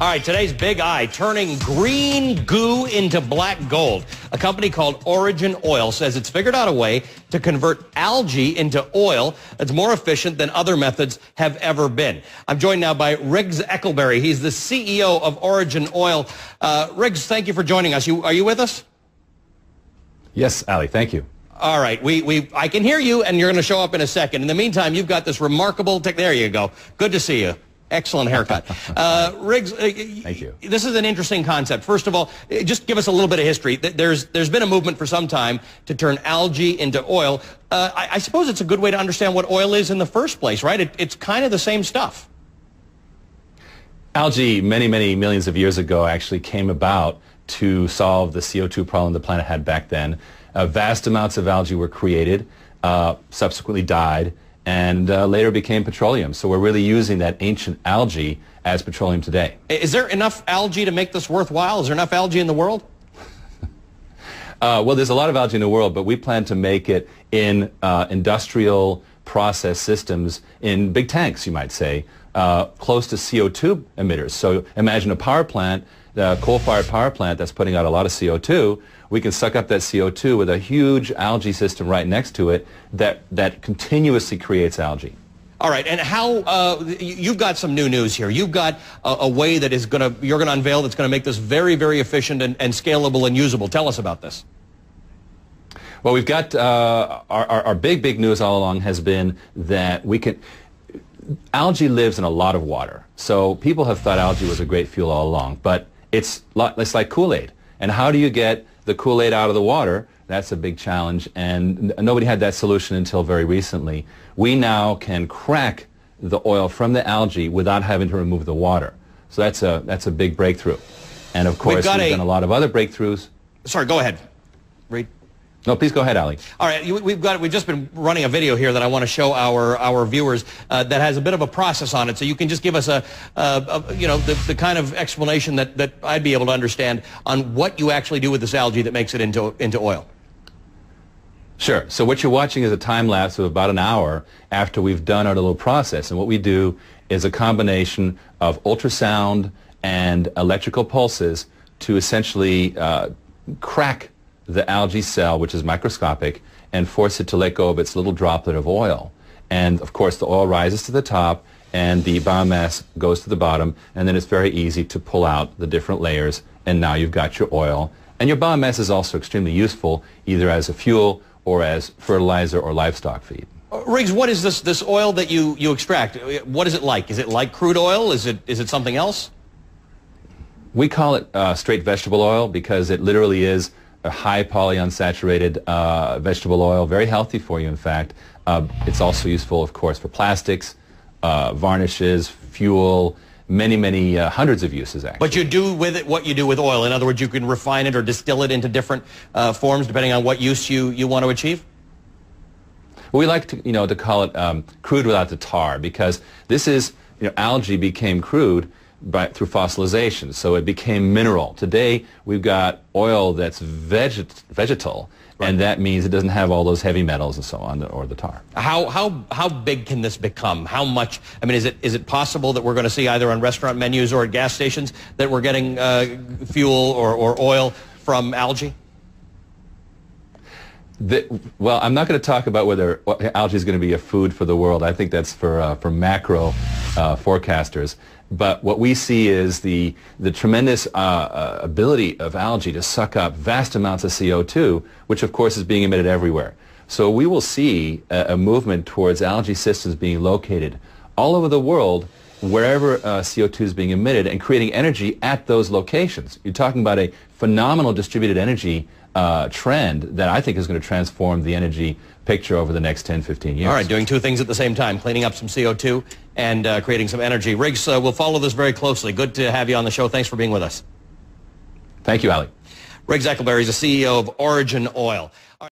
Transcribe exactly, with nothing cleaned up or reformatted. All right, today's big eye, turning green goo into black gold. A company called Origin Oil says it's figured out a way to convert algae into oil that's more efficient than other methods have ever been. I'm joined now by Riggs Eckelberry. He's the C E O of Origin Oil. Uh, Riggs, thank you for joining us. You, are you with us? Yes, Ali, thank you. All right, we, we, I can hear you, and you're going to show up in a second. In the meantime, you've got this remarkable tech. There you go. Good to see you. Excellent haircut. Uh, Riggs, uh, thank you. This is an interesting concept. First of all, just give us a little bit of history. There's, there's been a movement for some time to turn algae into oil. Uh, I, I suppose it's a good way to understand what oil is in the first place, right? It, it's kind of the same stuff. Algae, many, many millions of years ago, actually came about to solve the C O two problem the planet had back then. Uh, vast amounts of algae were created, uh, subsequently died, and uh, later became petroleum. So we're really using that ancient algae as petroleum today. Is there enough algae to make this worthwhile? Is there enough algae in the world? uh, well, there's a lot of algae in the world, but we plan to make it in uh, industrial process systems in big tanks, you might say, uh, close to C O two emitters. So imagine a power plant, a coal-fired power plant that's putting out a lot of C O two. We can suck up that C O two with a huge algae system right next to it that, that continuously creates algae. All right, and how, uh, you've got some new news here. You've got a, a way that is gonna, you're gonna unveil that's gonna make this very, very efficient and, and scalable and usable. Tell us about this. Well, we've got, uh, our, our, our big, big news all along has been that we can, algae lives in a lot of water. So people have thought algae was a great fuel all along, but it's, it's like Kool-Aid. And how do you get the Kool-Aid out of the water? That's a big challenge, and nobody had that solution until very recently. We now can crack the oil from the algae without having to remove the water. So that's a, that's a big breakthrough. And of course, we've, got we've a, done a lot of other breakthroughs. Sorry, go ahead. Read. No, please go ahead, Ali. All right, you, we've got we've just been running a video here that I want to show our our viewers uh, that has a bit of a process on it, so you can just give us a, a, a you know the, the kind of explanation that that I'd be able to understand on what you actually do with this algae that makes it into into oil. Sure. So what you're watching is a time lapse of about an hour after we've done our little process, and what we do is a combination of ultrasound and electrical pulses to essentially uh, crack the algae cell, which is microscopic, and force it to let go of its little droplet of oil. And of course the oil rises to the top and the biomass goes to the bottom, and then it's very easy to pull out the different layers, and now you've got your oil. And your biomass is also extremely useful either as a fuel or as fertilizer or livestock feed. Riggs, what is this, this oil that you, you extract? What is it like? Is it like crude oil? Is it, is it something else? We call it uh, straight vegetable oil because it literally is a high polyunsaturated uh, vegetable oil, very healthy for you, in fact. Uh, it's also useful, of course, for plastics, uh, varnishes, fuel, many, many uh, hundreds of uses, actually. But you do with it what you do with oil. In other words, you can refine it or distill it into different uh, forms depending on what use you, you want to achieve? We like to, you know, to call it um, crude without the tar, because this is, you know, algae became crude By, through fossilization, so it became mineral. Today we've got oil that's veget vegetal, right, and that means it doesn't have all those heavy metals and so on, or the tar. How, how, how big can this become? How much? I mean, is it, is it possible that we're going to see either on restaurant menus or at gas stations that we're getting uh, fuel or, or oil from algae? The, well, I'm not going to talk about whether algae is going to be a food for the world. I think that's for, uh, for macro uh, forecasters. But what we see is the, the tremendous uh, uh, ability of algae to suck up vast amounts of C O two, which of course is being emitted everywhere. So we will see a, a movement towards algae systems being located all over the world, wherever uh, C O two is being emitted, and creating energy at those locations. You're talking about a phenomenal distributed energy uh, trend that I think is going to transform the energy picture over the next ten, fifteen years. All right, doing two things at the same time, cleaning up some C O two and uh, creating some energy. Riggs, uh, we'll follow this very closely. Good to have you on the show. Thanks for being with us. Thank you, Ali. Riggs Eckelberry is the C E O of Origin Oil.